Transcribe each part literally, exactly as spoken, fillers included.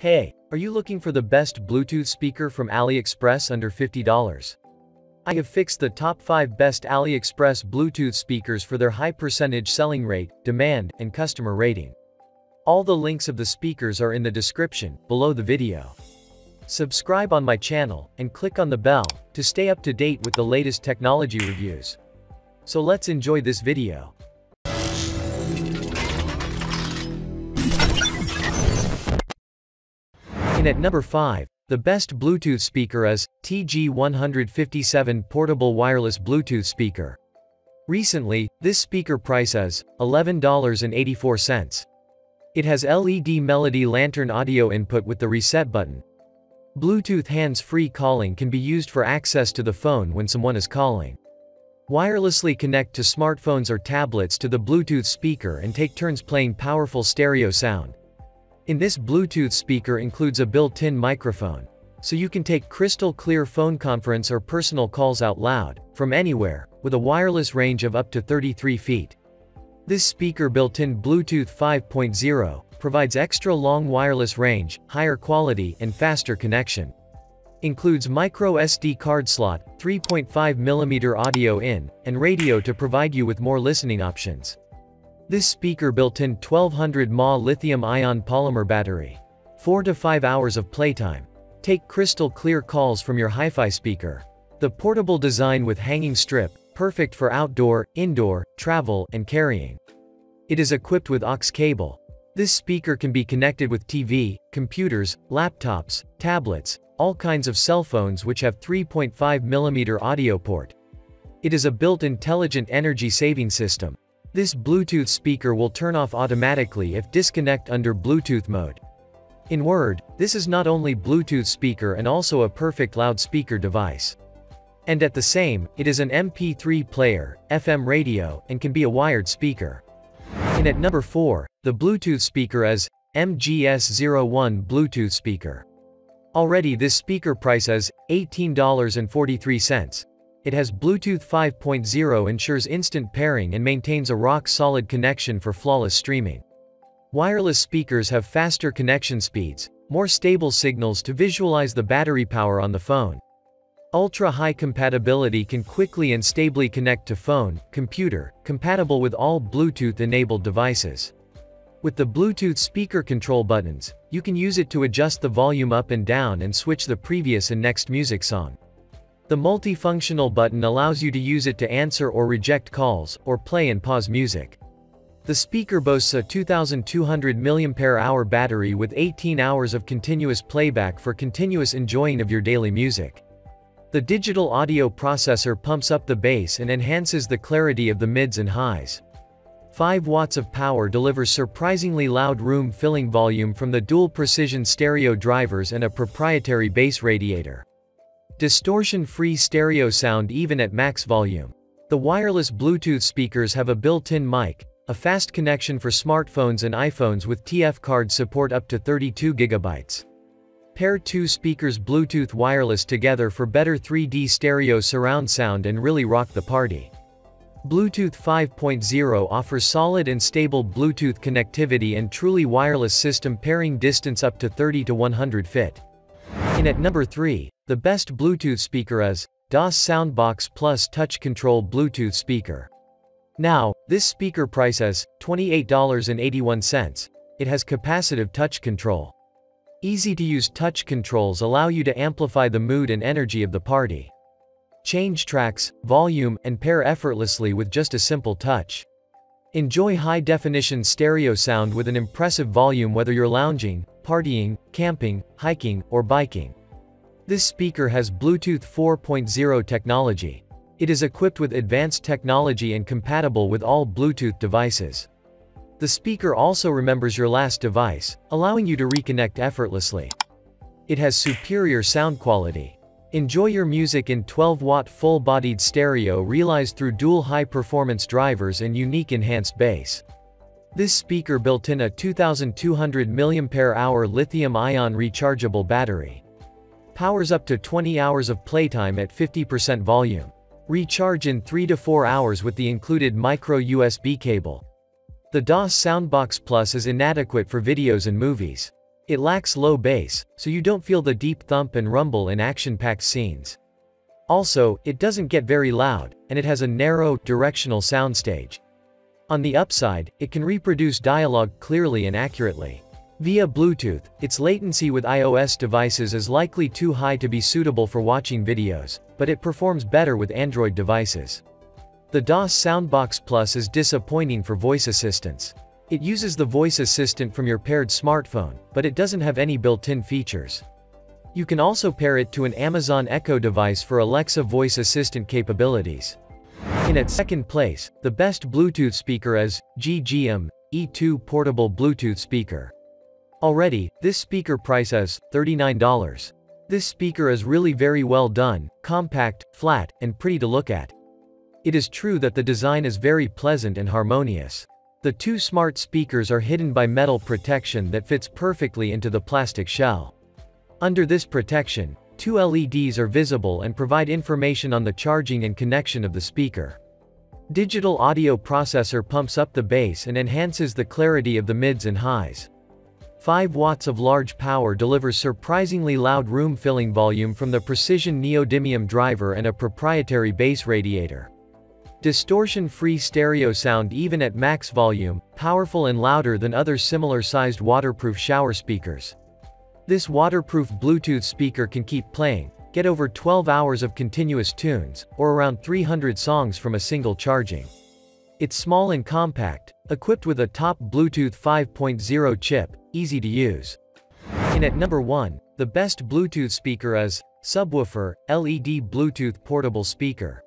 Hey, are you looking for the best Bluetooth speaker from AliExpress under fifty dollars? I have fixed the top five best AliExpress Bluetooth speakers for their high percentage selling rate, demand, and customer rating. All the links of the speakers are in the description below the video. Subscribe on my channel and click on the bell to stay up to date with the latest technology reviews. So let's enjoy this video. And at number five, the best Bluetooth speaker is T G one fifty-seven Portable Wireless Bluetooth Speaker. Recently, this speaker price is eleven dollars and eighty-four cents. It has L E D Melody Lantern audio input with the reset button. Bluetooth hands-free calling can be used for access to the phone when someone is calling. Wirelessly connect to smartphones or tablets to the Bluetooth speaker and take turns playing powerful stereo sound. In this Bluetooth speaker includes a built-in microphone, so you can take crystal clear phone conference or personal calls out loud, from anywhere, with a wireless range of up to thirty-three feet. This speaker built-in Bluetooth five point oh, provides extra long wireless range, higher quality, and faster connection. Includes micro S D card slot, three point five millimeter audio in, and radio to provide you with more listening options. This speaker built-in twelve hundred milliamp hour lithium-ion polymer battery. four to five hours of playtime. Take crystal clear calls from your hi-fi speaker. The portable design with hanging strip, perfect for outdoor, indoor, travel, and carrying. It is equipped with aux cable. This speaker can be connected with T V, computers, laptops, tablets, all kinds of cell phones which have three point five millimeter audio port. It is a built intelligent energy saving system. This Bluetooth speaker will turn off automatically if disconnect under Bluetooth mode. In word, this is not only Bluetooth speaker and also a perfect loudspeaker device. And at the same, it is an M P three player, F M radio, and can be a wired speaker. And at number four, the Bluetooth speaker is M G S zero one Bluetooth speaker. Already this speaker price is eighteen dollars and forty-three cents. It has Bluetooth five point oh, ensures instant pairing and maintains a rock-solid connection for flawless streaming. Wireless speakers have faster connection speeds, more stable signals to visualize the battery power on the phone. Ultra-high compatibility can quickly and stably connect to phone, computer, compatible with all Bluetooth-enabled devices. With the Bluetooth speaker control buttons, you can use it to adjust the volume up and down and switch the previous and next music song. The multifunctional button allows you to use it to answer or reject calls, or play and pause music. The speaker boasts a two thousand two hundred milliamp hour battery with eighteen hours of continuous playback for continuous enjoying of your daily music. The digital audio processor pumps up the bass and enhances the clarity of the mids and highs. five watts of power delivers surprisingly loud room-filling volume from the dual precision stereo drivers and a proprietary bass radiator. Distortion-free stereo sound even at max volume. The wireless Bluetooth speakers have a built-in mic, a fast connection for smartphones and iPhones with T F card support up to thirty-two gigabytes. Pair two speakers Bluetooth wireless together for better three D stereo surround sound and really rock the party. Bluetooth five point oh offers solid and stable Bluetooth connectivity and truly wireless system pairing distance up to thirty to one hundred feet. And at number three, the best Bluetooth speaker is Doss Soundbox Plus Touch Control Bluetooth Speaker. Now, this speaker price is twenty-eight dollars and eighty-one cents. It has capacitive touch control. Easy-to-use touch controls allow you to amplify the mood and energy of the party. Change tracks, volume, and pair effortlessly with just a simple touch. Enjoy high-definition stereo sound with an impressive volume whether you're lounging, partying, camping, hiking, or biking. This speaker has Bluetooth four point oh technology. It is equipped with advanced technology and compatible with all Bluetooth devices. The speaker also remembers your last device, allowing you to reconnect effortlessly. It has superior sound quality. Enjoy your music in twelve watt full-bodied stereo realized through dual high-performance drivers and unique enhanced bass. This speaker built in a two thousand two hundred milliamp hour lithium-ion rechargeable battery. Powers up to twenty hours of playtime at fifty percent volume. Recharge in three to four hours with the included micro U S B cable. The Doss Soundbox Plus is inadequate for videos and movies. It lacks low bass, so you don't feel the deep thump and rumble in action-packed scenes. Also, it doesn't get very loud, and it has a narrow, directional soundstage. On the upside, it can reproduce dialogue clearly and accurately. Via Bluetooth, its latency with iOS devices is likely too high to be suitable for watching videos, but it performs better with Android devices. The Doss Soundbox Plus is disappointing for voice assistance. It uses the voice assistant from your paired smartphone, but it doesn't have any built-in features. You can also pair it to an Amazon Echo device for Alexa voice assistant capabilities. In at second place, the best Bluetooth speaker is G G M E two Portable Bluetooth Speaker. Already, this speaker price is thirty-nine dollars. This speaker is really very well done, compact, flat, and pretty to look at. It is true that the design is very pleasant and harmonious. The two smart speakers are hidden by metal protection that fits perfectly into the plastic shell. Under this protection, two L E Ds are visible and provide information on the charging and connection of the speaker. Digital audio processor pumps up the bass and enhances the clarity of the mids and highs. five watts of large power delivers surprisingly loud room-filling volume from the precision neodymium driver and a proprietary bass radiator. Distortion-free stereo sound even at max volume, powerful and louder than other similar-sized waterproof shower speakers. This waterproof Bluetooth speaker can keep playing, get over twelve hours of continuous tunes, or around three hundred songs from a single charging. It's small and compact, equipped with a top Bluetooth five point oh chip, easy to use. And at number one, the best Bluetooth speaker is Subwoofer, L E D Bluetooth Portable Speaker.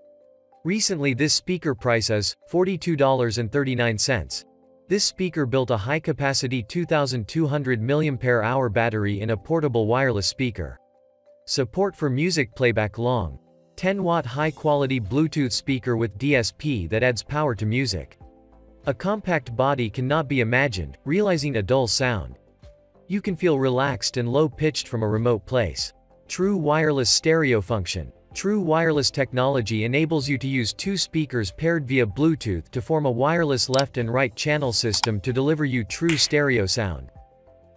Recently this speaker price is forty-two dollars and thirty-nine cents. This speaker built a high-capacity two thousand two hundred milliamp hour battery in a portable wireless speaker. Support for music playback long. ten watt high-quality Bluetooth speaker with D S P that adds power to music. A compact body cannot be imagined, realizing a dull sound. You can feel relaxed and low-pitched from a remote place. True wireless stereo function. True wireless technology enables you to use two speakers paired via Bluetooth to form a wireless left and right channel system to deliver you true stereo sound.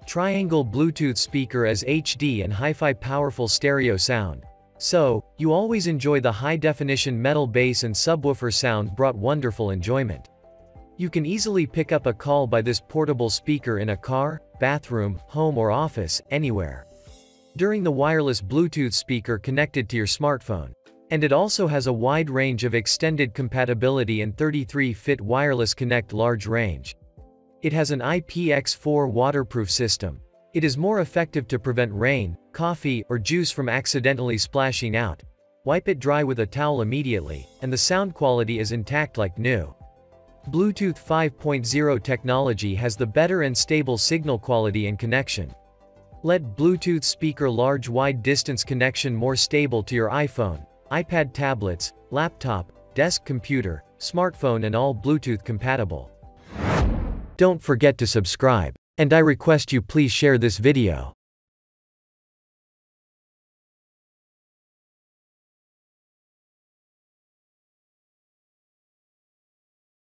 Triangle Bluetooth speaker as H D and hi-fi powerful stereo sound. So, you always enjoy the high-definition metal bass and subwoofer sound brought wonderful enjoyment. You can easily pick up a call by this portable speaker in a car, bathroom, home or office, anywhere. During the wireless Bluetooth speaker connected to your smartphone. And it also has a wide range of extended compatibility and thirty-three foot wireless connect large range. It has an I P X four waterproof system. It is more effective to prevent rain, coffee, or juice from accidentally splashing out. Wipe it dry with a towel immediately, and the sound quality is intact like new. Bluetooth five point oh technology has the better and stable signal quality and connection. Let Bluetooth speaker large wide-distance connection more stable to your iPhone, iPad tablets, laptop, desk computer, smartphone and all Bluetooth compatible. Don't forget to subscribe, and I request you please share this video.